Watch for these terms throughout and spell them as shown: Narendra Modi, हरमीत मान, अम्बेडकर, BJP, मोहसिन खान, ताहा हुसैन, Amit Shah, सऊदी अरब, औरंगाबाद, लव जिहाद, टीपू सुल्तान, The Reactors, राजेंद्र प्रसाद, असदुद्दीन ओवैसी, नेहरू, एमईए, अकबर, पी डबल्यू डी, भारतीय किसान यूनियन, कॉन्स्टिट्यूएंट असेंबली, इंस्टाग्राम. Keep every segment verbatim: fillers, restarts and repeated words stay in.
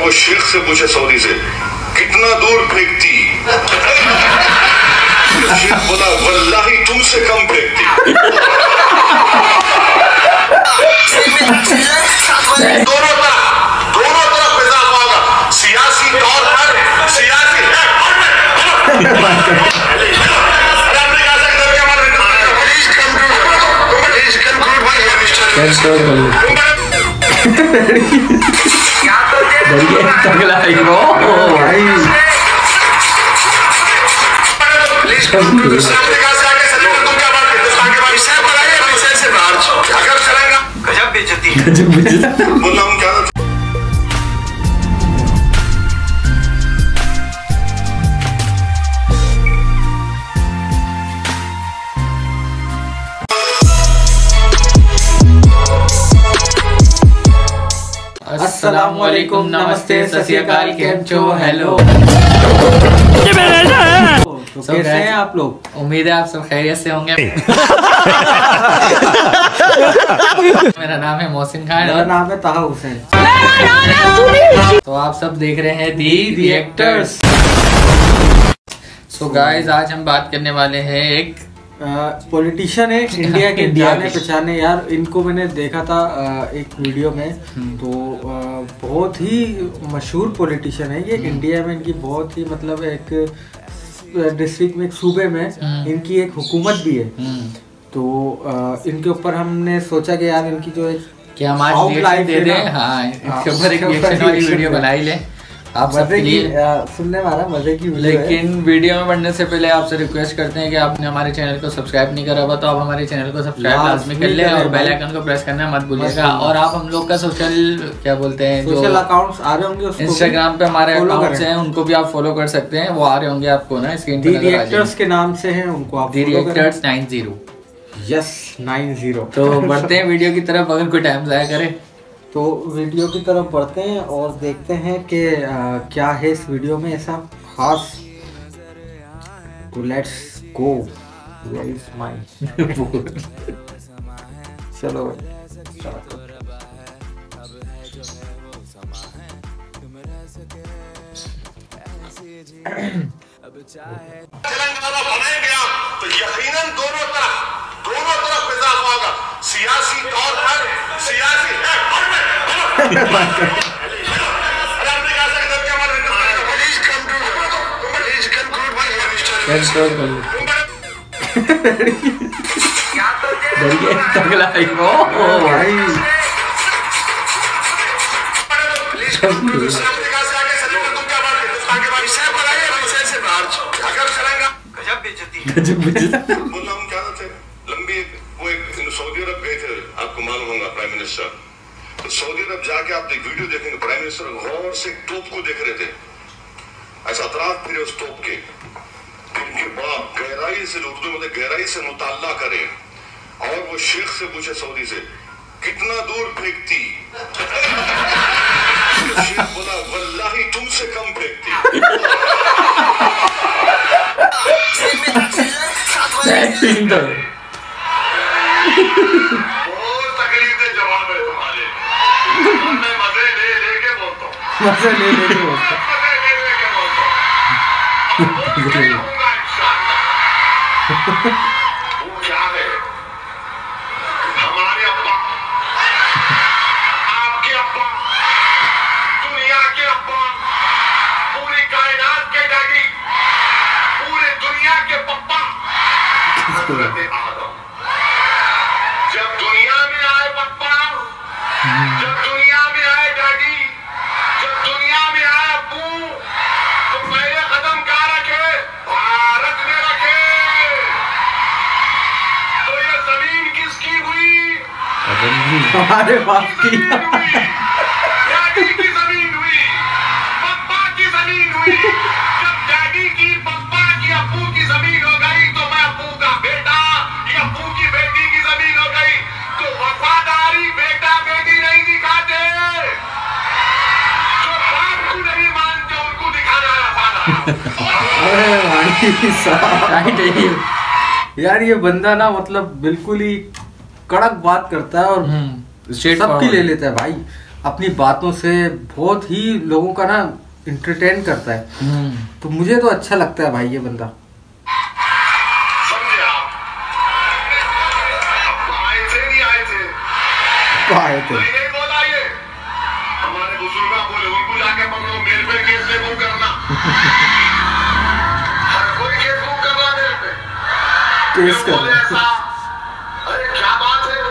और वो शेख से पूछे सऊदी से कितना दूर फेंकती, शेख बोला वल्लाही तुमसे कम फेंकती। दोनों तरफ दोनों तरफ इजाफा होगा, सियासी तौर पर सियासी गजब बेइज्जती गजब बेइज्जती। अस्सलामुअलैकुम, नमस्ते, सस्याकाल, केम चो, हेलो, कैसे हैं आप लोग? उम्मीद है आप सब खैरियत से होंगे। मेरा नाम है मोहसिन खान और नाम है ताहा हुसैन। तो आप सब देख रहे हैं दी रिएक्टर्स। सो गाइस, आज हम बात करने वाले हैं एक पॉलिटिशियन है इंडिया के जाने पहचाने यार। इनको मैंने देखा था एक वीडियो में, तो बहुत ही मशहूर पॉलिटिशियन है ये इंडिया में। इनकी बहुत ही मतलब एक डिस्ट्रिक्ट में, एक सूबे में इनकी एक हुकूमत भी है। तो इनके ऊपर हमने सोचा कि यार इनकी जो एक कि हम आज रिएक्शन दे दें, हाँ इसके ऊपर एक रिएक्शन वाली वीडियो बनाई ले आप सबके लिए। सुनने वाला मजे की, लेकिन वीडियो में बढ़ने से पहले आपसे रिक्वेस्ट करते हैं कि आपने हमारे चैनल को सब्सक्राइब नहीं करा हुआ तो आप हमारे चैनल को सब्सक्राइब लाजमी कर ले और बेल आइकन को प्रेस करना मत भूलिएगा। और आप हम लोग का सोशल क्या बोलते हैं, सोशल अकाउंट्स आ रहे होंगे इंस्टाग्राम पे, हमारे अकाउंट्स हैं उनको भी आप फॉलो कर सकते हैं, वो आ रहे होंगे आपको ना स्क्रीन पे। दी रिएक्टर्स के नाम से है उनको आप, the reactors nine zero, yes nine zero. तो बढ़ते हैं वीडियो की तरफ, अगर कोई टाइम जाया करे तो वीडियो की तरफ बढ़ते हैं और देखते हैं कि क्या है इस वीडियो में ऐसा खास। तो लेट्स गो, इज माय चलो तो यकीनन दोनों तरफ दोनों तरफ इजाफा होगा, सियासी तौर पर सियासी लंबी। वो एक सऊदी अरब गए थे, आपको मालूम होगा प्राइम मिनिस्टर। तो सऊदी अरब जाके आप वीडियो देखेंगे, प्राइम मिनिस्टर गौर से तोप को देख रहे थे, ऐसा अतराफ फिरे उस तोप के, इनके बाप गहराई से उर्दू में गहराई से मुताला करें। और वो शेख से पूछे सऊदी से कितना दूर फेंकती, शेख बोला वल्लाही तुमसे कम फेंकती। मजे ले ले के बोलता वो क्या है, हमारे अब्बा आपके अब्बा दुनिया के अब्बा पूरी कायनात के डैडी पूरे दुनिया के पप्पा आदम। जब दुनिया में आए पप्पा, जब दुनिया में आए डैडी, जब दुनिया में आए अबू, तो पहले कदम कहाँ रखे? भारत में रखे। तो ये जमीन किसकी हुई? हमारे बाप की। डैडी की जमीन हुई, पप्पा की जमीन हुई। जब डैडी की, पप्पा की, अबू की जमीन हो गई तो मैं अबू का बेटा या अबू की बेटी की जमीन हो गई। तो वफादारी बेटा बेटी नहीं दिखाते, अरे भाई साहब यार ये बंदा ना मतलब बिल्कुल ही कड़क बात करता है और सबकी ले लेता है भाई। अपनी बातों से बहुत ही लोगों का ना इंटरटेन करता है, तो मुझे तो अच्छा लगता है भाई ये बंदा। तो आए थे हमारे बुजुर्ग बोले उनको जाके पकड़ो, मेरे पे केस बुक करना, हर कोई केस बुक कर रहा है मेरे पे, केस करना। अरे क्या बात है,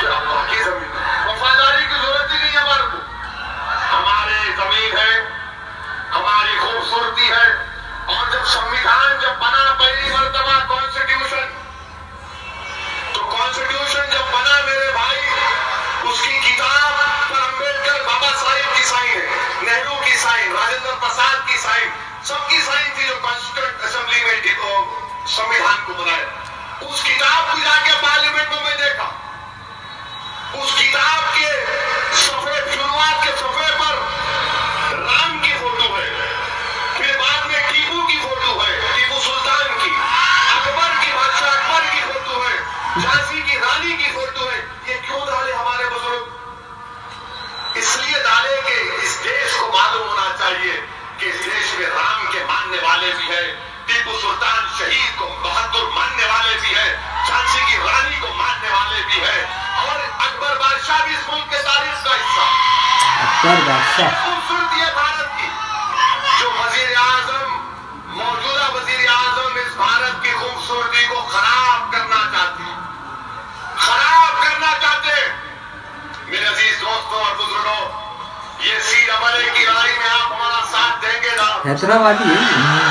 क्या बाकी जमीन वफादारी की जरूरत ही नहीं है हमारे को, हमारे जमीन है, हमारी खूबसूरती है। और जब संविधान जब बना पहली मर्तबा कॉन्स्टिट्यूशन, तो कॉन्स्टिट्यूशन जब बना मेरे भाई उसकी किताब पर अम्बेडकर बाबा साहिब की साइन है, नेहरू की साइन, राजेंद्र प्रसाद की साइन, सबकी साइन थी जो कॉन्स्टिट्यूएंट असेंबली में संविधान को बनाया। उस किताब को जाके पार्लियामेंट में देखा, उस किताब के सफे शुरुआत के सफे पर राम की फोटो है, फिर बाद में टीपू की फोटो है, टीपू सुल्तान की, अकबर की, बादशाह अकबर की फोटो है, झांसी की रानी की फोटो है। ये क्यों डाले हमारे बुजुर्ग? इसलिए डाले कि इस देश को मालूम होना चाहिए कि इस देश में राम के मानने वाले भी है, टीपू सुल्तान शहीद को बहादुर मानने वाले भी है, झांसी की रानी को मानने वाले भी है, और अकबर बादशाह भी इस मुल्क के तारीख का हिस्सा। अकबर बादशाह खूबसूरत है भारत की, जो वजीर आजम, मौजूदा वजीर आजम इस भारत की खूबसूरती को खराब करना चाहती है, खराब करना चाहते। मेरे अजीज दोस्तों और बुजुर्गों, ये सीधा बने की लड़ाई में आप हमारा साथ देंगे ना? हैदराबादी है,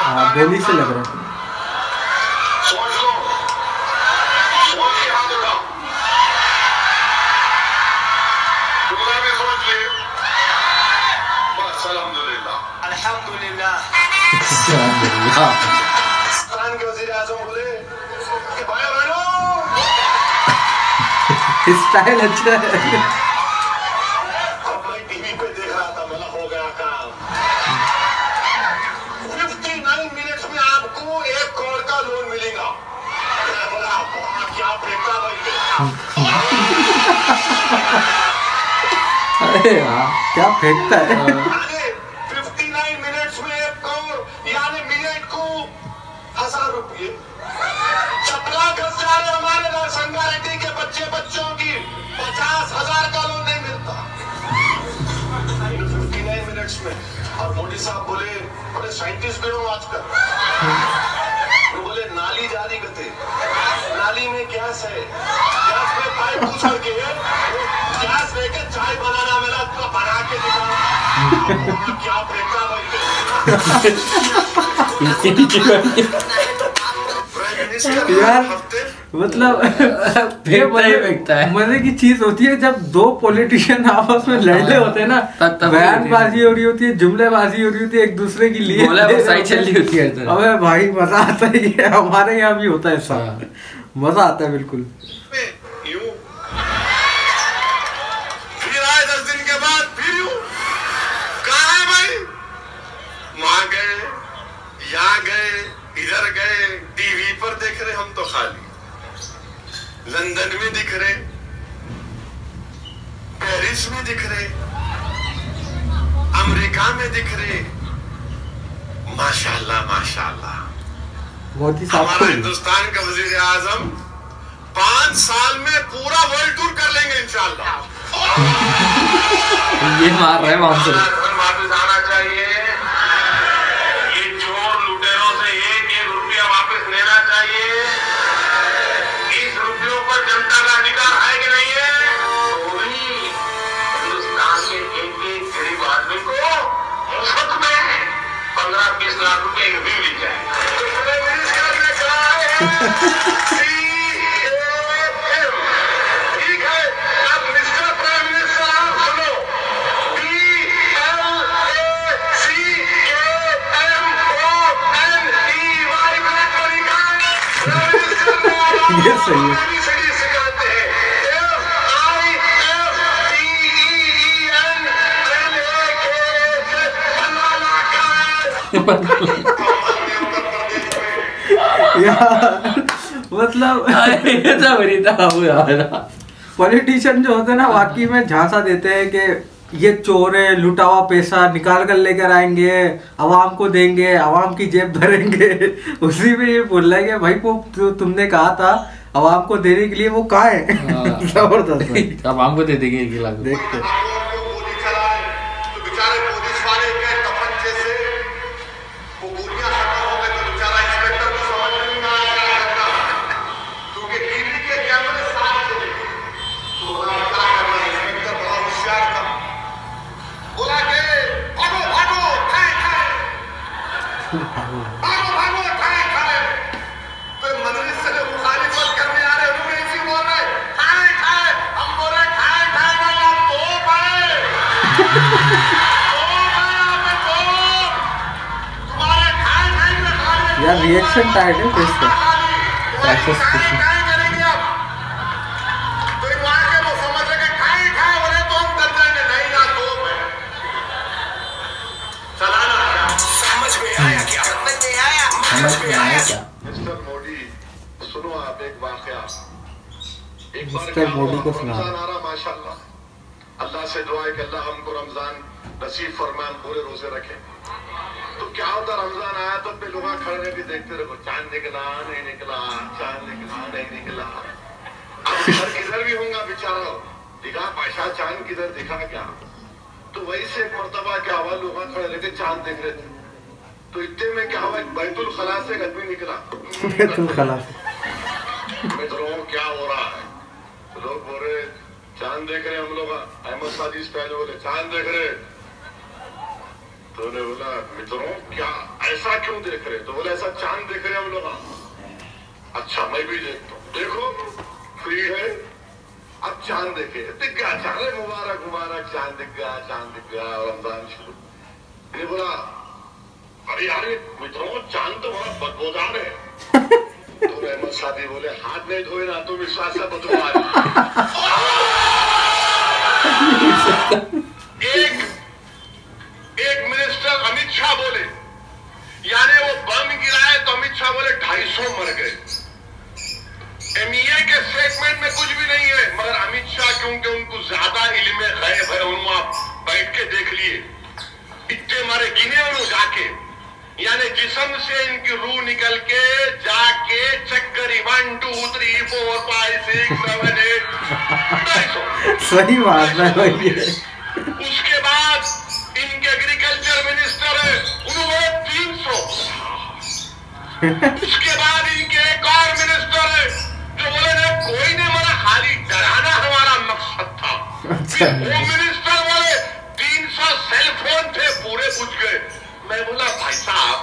हाँ बोली से लग रहा है। सोच लो, सोच के हाथ उठाओ, पूरा भी सोच ले। बस अलहमदुलिल्लाह, अलहमदुलिल्लाह, अलहमदुलिल्लाह। पाकिस्तान के वजीर आजम बोले कि भाई बहनों, स्टाइल अच्छा है। अब मैं टीवी पे देख रहा था, मतलब हो गया काम। उनसठ मिनट्स में आपको एक करोड़ का लोन मिलेगा। बोला क्या प्रेमता भाई, अरे यार क्या फेंकता है। उनसठ मिनट्स में एक करोड़ यानी मिनट को हजार रुपये हमारे के बच्चे बच्चों की पचास हजार का लोन नहीं मिलता उनसठ मिनट्स में। और मोदी साहब बोले, बड़े साइंटिस्ट भी हो आजकल, तो बोले नाली जारी करते, नाली में गैस है, गैस में पाइप घुसा के गैस लेके चाय बनाना, मेरा तो बना के दिखाओ। क्या प्रेम, मतलब मजे की चीज होती है जब दो पॉलिटिशियन आपस में लड़ने होते हैं ना, बयानबाजी हो रही होती है, जुमलेबाजी हो रही होती है एक दूसरे के लिए, अबे भाई मजा आता है। हमारे यहाँ भी होता है सब, मजा आता है बिल्कुल। फिर आए दस दिन के बाद, फिर यूं कहाँ है भाई, वहाँ गए, यहाँ गए, इधर गए, टीवी पर देख रहे हम तो खाली, लंदन में दिख रहे, पेरिस में दिख रहे, अमेरिका में दिख रहे। माशाल्लाह माशाल्लाह, हमारा हिंदुस्तान का वजीर आजम पांच साल में पूरा वर्ल्ड टूर कर लेंगे इंशाल्लाह। ये मार रहे हैं वहां से, घर वापस आना चाहिए, ये चोर लुटेरों से एक एक रुपया वापस लेना चाहिए। जनता का अधिकार है कि नहीं है? पूरी हिंदुस्तान के एक एक गरीब आदमी को मुफ्त में पंद्रह बीस लाख रुपए भी मिल जाए। ठीक है, अब मिस्टर प्राइम मिनिस्टर आप सुनो, D L A C M O N E Y. ये सही है। यार मतलब पॉलिटिशियन जो होते हैं ना वाकई में झांसा देते हैं कि ये चोर है, लुटा हुआ पैसा निकाल कर लेकर आएंगे, आवाम को देंगे, आवाम की जेब भरेंगे। उसी में ये बोल रहे हैं कि भाई वो तु, तुमने कहा था आवाम को देने के लिए, वो कहाँ है? जबरदस्त आवाम को दे देंगे देखते। यार रिएक्शन टाइट है फेस का, एक्सेस कुछ मिस्टर मोदी को सुना। अल्लाह से दुआ है कि अल्लाह हमको रमजान नसीब फरमाए, पूरे रोजे रखे। तो क्या होता रमजान आया तो फिर लोग खड़े भी देखते रहो, चांद निकला नहीं निकला, चांद निकला नहीं निकला। अब किधर भी होगा बेचारा, दिखा पाशा चांद किधर दिखा क्या। तो वही से एक मरतबा क्या हुआ, लोग खड़े रहते चांद देख रहे थे, तो इतने में क्या हुआ बैतुल खला से एक आदमी निकला। बैतुल खला मित्रों क्या हो रहा है? लोग बोल रहे चांद देख रहे, हम लोग अहमद साजिश पहले बोले चांद देख रहे। तो उन्हें बोला मित्रों क्या ऐसा क्यों देख रहे? तो बोले ऐसा चांद देख रहे हम लोग। अच्छा मैं भी देखता हूँ, देखो फ्री है अब चांद देखे, दिख गया चांद, मुबारक मुबारक चांद दिख गया, चांद दिख गया रमजान शुरू। ये बोला अरे यार मित्रों चांद तो बड़ा बदबूदार है। तो अहमद शाह जी बोले हाथ नहीं धोए ना तो विश्वास है एक एक मिनिस्टर अमित शाह बोले, यानी वो बम गिराए तो अमित शाह बोले ढाई सौ मर गए। एमईए के स्टेटमेंट में कुछ भी नहीं है, मगर अमित शाह क्योंकि उनको ज्यादा इल्मे गैब है, उनको आप बैठ के देख लिए इतने मारे गिने उन्होंने जाके, यानी जिस्म से इनकी रूह निकल के जाके चक्कर one two three four five six seven eight. सही बात है भाई। उसके बाद इनके एग्रीकल्चर मिनिस्टर है, उन्होंने तीन सौ। उसके बाद इनके एक और मिनिस्टर है जो बोले ना कोई नहीं मरा, खाली डराना हमारा मकसद था। अच्छा। वो मिनिस्टर बोले तीन सौ सेलफोन थे पूरे पूछ गए। मैं बोला भाई साहब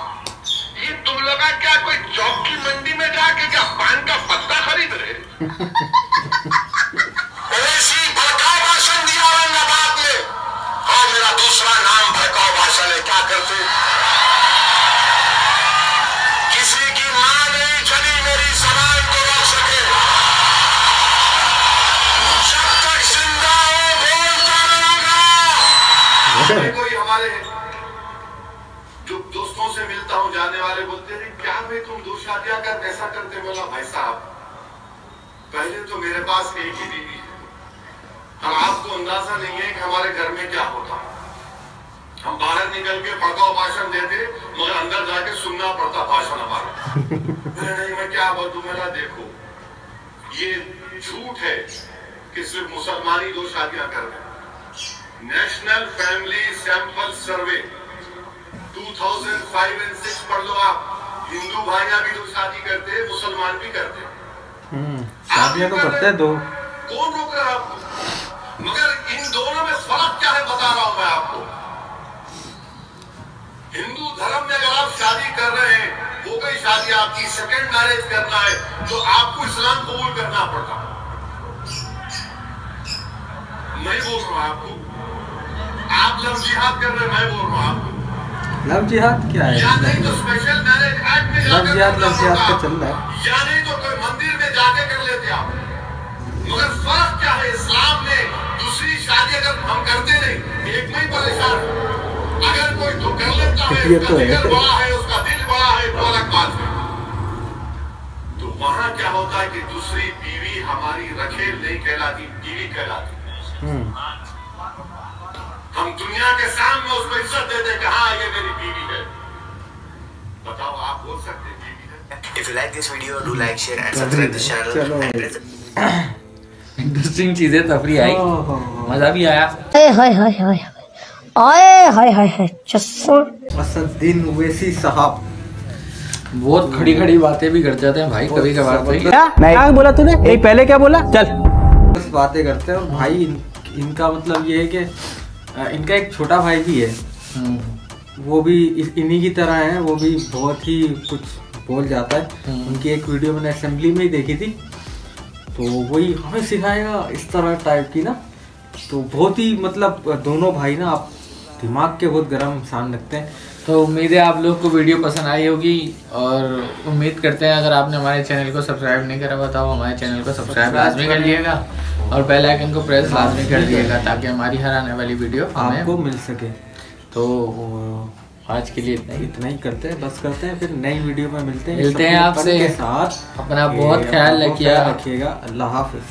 ये तुम लोग क्या कोई चौक की मंडी में जाके क्या पान का पत्ता खरीद रहे? भाषण दिया औरंगाबाद में, और मेरा दूसरा नाम भड़काऊ भाषण है। क्या करते किसी की मां नहीं चली मेरी समाज को रोक सके, जब तक जिंदा हो बोलता रहूंगा। कोई हमारे जो दोस्तों से मिलता हूँ जाने वाले बोलते हैं क्या भाई तुम दो शादियां कर कैसा करते? बोला भाई साहब पहले तो मेरे पास एक ही बीवी है, और आपको अंदाजा नहीं है कि हमारे घर में क्या होता। हम बाहर निकल के पकाओ भाषण देते मगर अंदर जाके सुनना पड़ता भाषण हमारा। नहीं मैं क्या बोल दू, मेरा देखो ये झूठ है कि सिर्फ मुसलमान ही दो शादियां कर रहे। नेशनल फैमिली सैंपल सर्वे दो हज़ार पाँच और छह पढ़ लो आप, हिंदू भाइयां भी लोग शादी करते हैं, मुसलमान भी करते हैं, शादियां तो करते हैं, दो कौन रोक रहा है आपको? मगर इन दोनों में फर्क क्या है बता रहा हूं मैं आपको। हिंदू धर्म में अगर आप शादी कर रहे हैं, वो कोई शादी आपकी सेकंड मैरिज करना है तो आपको इस्लाम कबूल करना पड़ता। मैं बोल रहा हूँ आपको, आप लव जिहाद कर रहे, मैं बोल रहा हूँ आपको लव जिहाद क्या है? या नहीं तो स्पेशल मैरिज एक्ट में लव जिहाद लव जिहाद का चल रहा है, या नहीं तो कोई मंदिर में जाके कर लेते आप। मगर फर्क क्या है? इस्लाम में दूसरी शादी अगर हम करते नहीं, एक में ही परेशान। अगर कोई तो कर लेता है, उसका दिल बड़ा है, उसका दिल बड़ा है, बालक बात है, तो वहाँ क्या होता है कि दूसरी बीवी टीवी हमारी रखेल नहीं कहलाती, टीवी कहलाती। हम दुनिया के सामने उसको इज्जत देते हैं कि हाँ ये मेरी टीवी है। बताओ आप बोल सकते हैं टीवी है? If you like this video, do like, share and subscribe this channel. Interesting चीजें तफरी आई, मजा भी आया। हाय हाय हाय आए हाय हाय हाय असदुद्दीन ओवैसी साहब बहुत खड़ी खड़ी बातें भी कर जाते हैं भाई कभी कभार। भाई क्या क्या बोला तूने? यही पहले क्या बोला? चल बस बातें करते हैं। और भाई इन, इनका मतलब ये है कि इनका एक छोटा भाई भी है, वो भी इन्हीं की तरह है, वो भी बहुत ही कुछ बोल जाता है। उनकी एक वीडियो मैंने असेंबली में ही देखी थी, तो वही हमें सिखाएगा इस तरह टाइप की ना। तो बहुत ही मतलब दोनों भाई ना आप दिमाग के बहुत गर्म इंसान लगते हैं। तो उम्मीद है आप लोग को वीडियो पसंद आई होगी, और उम्मीद करते हैं अगर आपने हमारे चैनल को सब्सक्राइब नहीं करा हुआ तो हमारे चैनल को सब्सक्राइब लाजमी कर लीजिएगा और बेल आइकन को प्रेस लाजमी कर लीजिएगा ताकि हमारी हर आने वाली वीडियो आपको मिल सके। तो आज के लिए इतना ही, इतना ही करते हैं, बस करते हैं, फिर नई वीडियो में मिलते हैं मिलते हैं आपसे के साथ। अपना बहुत ख्याल रखिएगा। अल्लाह हाफिज़।